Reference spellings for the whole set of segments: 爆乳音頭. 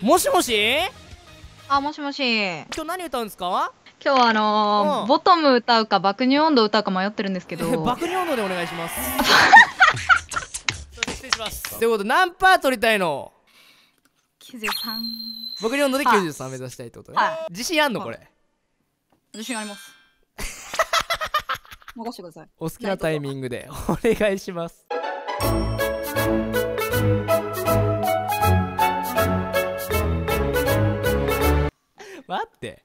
もしもし。あ、もしもし。今日何歌うんですか？今日はうん、ボトム歌うか爆乳音頭歌うか迷ってるんですけど。爆乳音頭でお願いします。失礼します。ということで何パー取りたいの？93。爆乳音頭で93目指したいってことね。はい、自信あんのこれ？自信あります。任せてください。お好きなタイミングでお願いします。待って。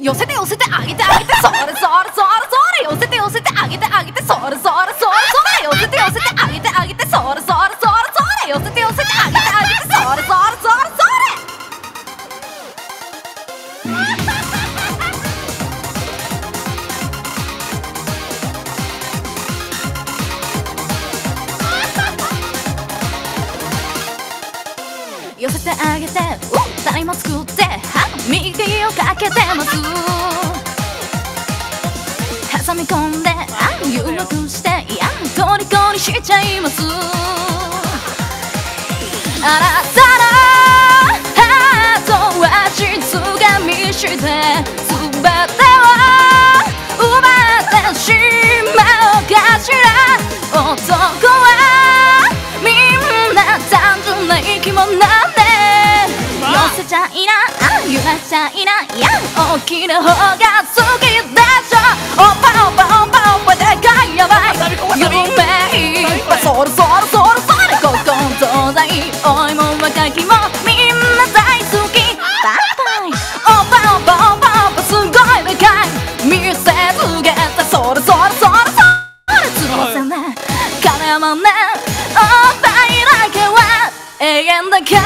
寄せて寄せてあげてあげてそれそれそれそれ寄せて寄せてあげてあげてそれそれそれそれ寄せて寄せてあげてあげてそれそれそれそれ寄せて寄せてあげてあげてそれそれそれそれ寄せてあげて、タイム作って、右をかけてます。挟み込んで、誘惑して、コリコリしちゃいます。あなたのハートは静かにして、全てを奪ってしまうかしら。男はみんな単純な生き物。寄せちゃいな、揺らしちゃいな、いや、大きな方が好きでしょ。オッパオッパオッパオッパでかいやばい有名それそれそれそれここ東西老いも若きもみんな大好きバイバイオッパオッパオッパオッパすごいでかい見せつけたそれそれそれそれつぶさない絡まないおっぱいだけは永遠だから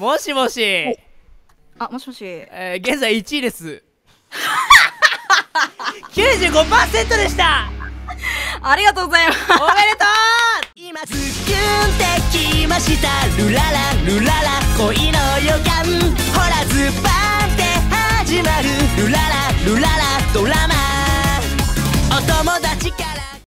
もしもし。あ、もしもし。現在1位です。95% でした。ありがとうございます。おめでとう。今ズキュンってきました。ルララルララ恋の予感。ほらズバーって始まる。ルララルララドラマ。お友達から。